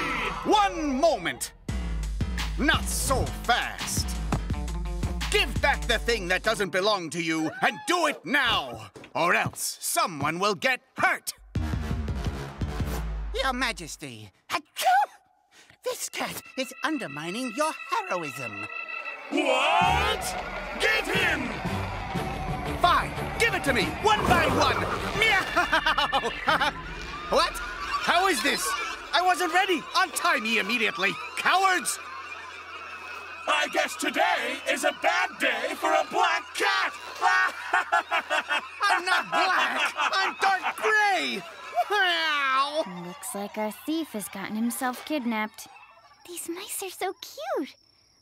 One moment! Not so fast! Give back the thing that doesn't belong to you and do it now! Or else someone will get hurt! Your Majesty, this cat is undermining your heroism. What? Get him! Fine, give it to me, one by one. Meow! What? How is this? I wasn't ready. Untie me immediately, cowards! I guess today is a bad day for a black cat. I'm not black. I'm dark gray. Meow. Looks like our thief has gotten himself kidnapped. These mice are so cute.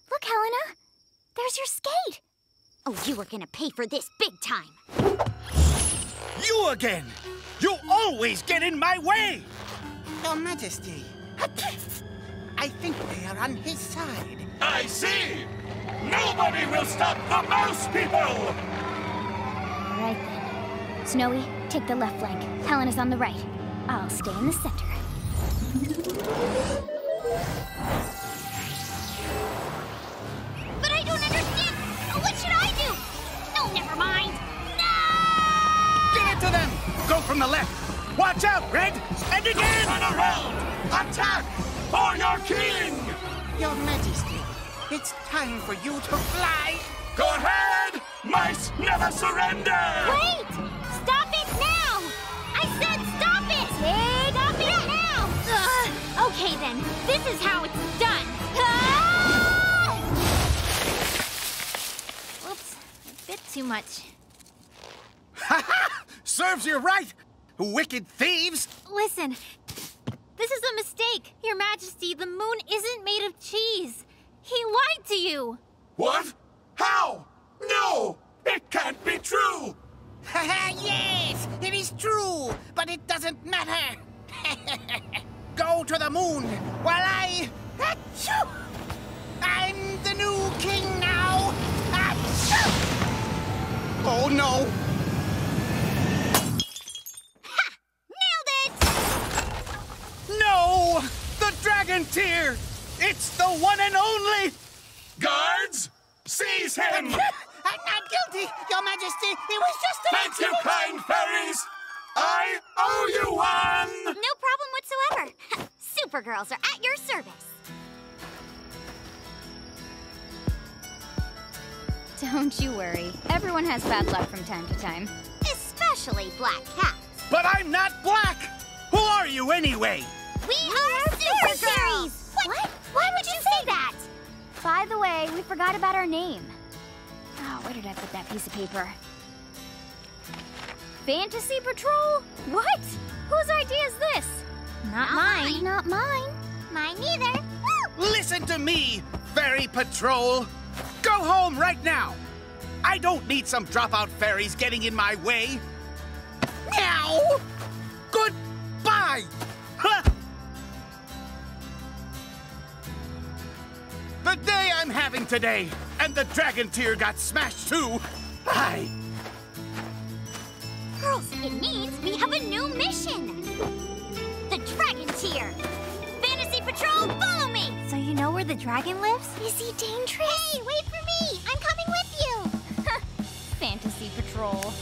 Look, Helena. There's your skate. Oh, you are gonna pay for this big time. You again! You always get in my way! Your Majesty, I think they are on his side. I see! Nobody will stop the mouse people! All right then. Snowy, take the left flank. Helena's on the right. I'll stay in the center. But I don't understand! What should I do? No, never mind. No! Give it to them! Go from the left. Watch out, Red! And again! Turn around! Attack! For your king! Your Majesty, it's time for you to fly! Go ahead! Mice never surrender! Wait! Stop it now! I said stop it! Take stop it, it now! Uh, okay then, this is how it's done. Ah! Bit too much. Ha ha! Serves you right, wicked thieves! Listen, this is a mistake. Your Majesty, the moon isn't made of cheese. He lied to you. What? How? No! It can't be true! Ha ha, yes! It is true, but it doesn't matter. Go to the moon while I... Achoo! I'm the new king now! Achoo! Oh, no! Ha! Nailed it! No! The dragon tier! It's the one and only! Guards, seize him! I'm not guilty, Your Majesty! It was just a... Thank you, kind fairies! I owe you one! No problem whatsoever. Supergirls are at your service. Don't you worry. Everyone has bad luck from time to time. Especially black cats. But I'm not black! Who are you anyway? We are Supergirls! What? what? Why would you say that? By the way, we forgot about our name. Oh, where did I put that piece of paper? Fantasy Patrol? What? Whose idea is this? Not, not mine. mine. Not mine. Mine neither. Listen to me, Fairy Patrol. Go home right now! I don't need some dropout fairies getting in my way! Meow! Goodbye! The day I'm having today, and the dragon tier got smashed too, I... Girls, it means we have a new mission! The dragon tier! Fantasy Patrol, follow me! So you know where the dragon lives? Is he dangerous? Hey, wait for me! I'm coming with you! Fantasy Patrol.